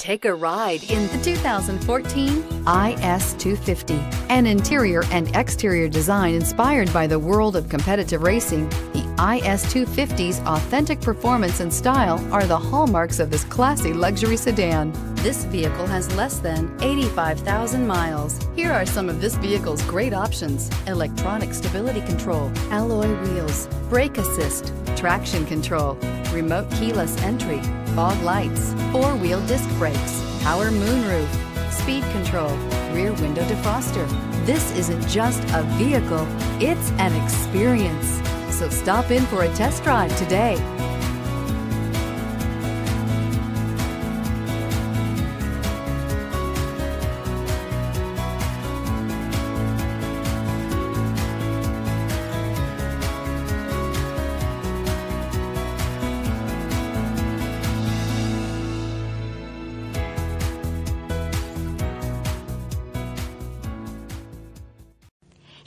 Take a ride in the 2014 IS 250. An interior and exterior design inspired by the world of competitive racing, the IS 250's authentic performance and style are the hallmarks of this classy luxury sedan. This vehicle has less than 85,000 miles. Here are some of this vehicle's great options: electronic stability control, alloy wheels, brake assist, traction control, remote keyless entry, fog lights, four-wheel disc brakes, power moonroof, speed control, rear window defroster. This isn't just a vehicle, it's an experience. So stop in for a test drive today.